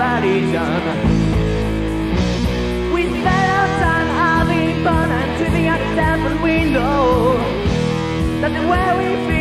already done. We spent our time having fun until the accidental window. That's where we feel